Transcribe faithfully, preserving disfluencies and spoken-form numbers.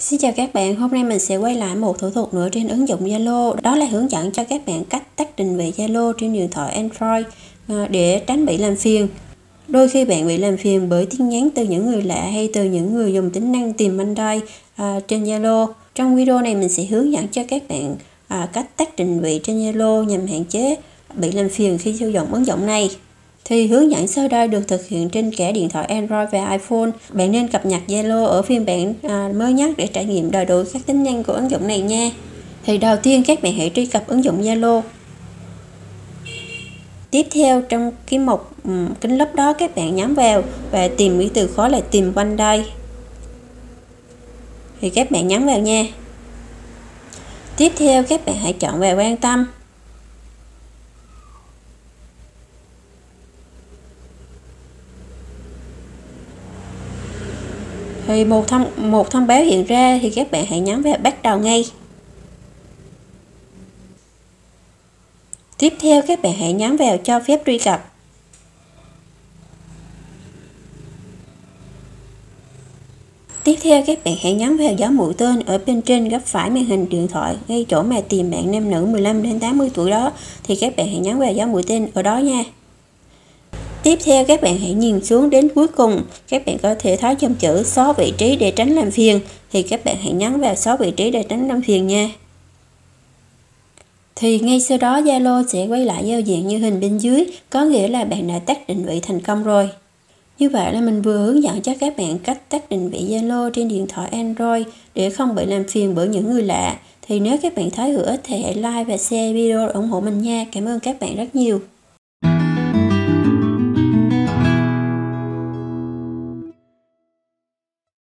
Xin chào các bạn, hôm nay mình sẽ quay lại một thủ thuật nữa trên ứng dụng Zalo. Đó là hướng dẫn cho các bạn cách tắt định vị Zalo trên điện thoại Android để tránh bị làm phiền. Đôi khi bạn bị làm phiền bởi tin nhắn từ những người lạ hay từ những người dùng tính năng tìm anh đây trên Zalo. Trong video này mình sẽ hướng dẫn cho các bạn cách tắt định vị trên Zalo nhằm hạn chế bị làm phiền khi sử dụng ứng dụng này. Thì hướng dẫn sau đây được thực hiện trên cả điện thoại Android và iPhone. Bạn nên cập nhật Zalo ở phiên bản à, mới nhất để trải nghiệm đầy đủ các tính năng của ứng dụng này nha. Thì đầu tiên các bạn hãy truy cập ứng dụng Zalo. Tiếp theo trong cái mục um, kính lúp đó các bạn nhắm vào và tìm cái từ khóa là tìm quanh đây. Thì các bạn nhắm vào nha. Tiếp theo các bạn hãy chọn về quan tâm. Thì một thông, một thông báo hiện ra thì các bạn hãy nhấn vào bắt đầu ngay. Tiếp theo các bạn hãy nhấn vào cho phép truy cập. Tiếp theo các bạn hãy nhấn vào dấu mũi tên ở bên trên góc phải màn hình điện thoại ngay chỗ mà tìm bạn nam nữ mười lăm đến tám mươi tuổi đó. Thì các bạn hãy nhấn vào dấu mũi tên ở đó nha. Tiếp theo các bạn hãy nhìn xuống đến cuối cùng, các bạn có thể thấy dòng chữ xóa vị trí để tránh làm phiền, thì các bạn hãy nhấn vào xóa vị trí để tránh làm phiền nha. Thì ngay sau đó Zalo sẽ quay lại giao diện như hình bên dưới, có nghĩa là bạn đã tắt định vị thành công rồi. Như vậy là mình vừa hướng dẫn cho các bạn cách tắt định vị Zalo trên điện thoại Android để không bị làm phiền bởi những người lạ. Thì nếu các bạn thấy hữu ích thì hãy like và share video để ủng hộ mình nha. Cảm ơn các bạn rất nhiều.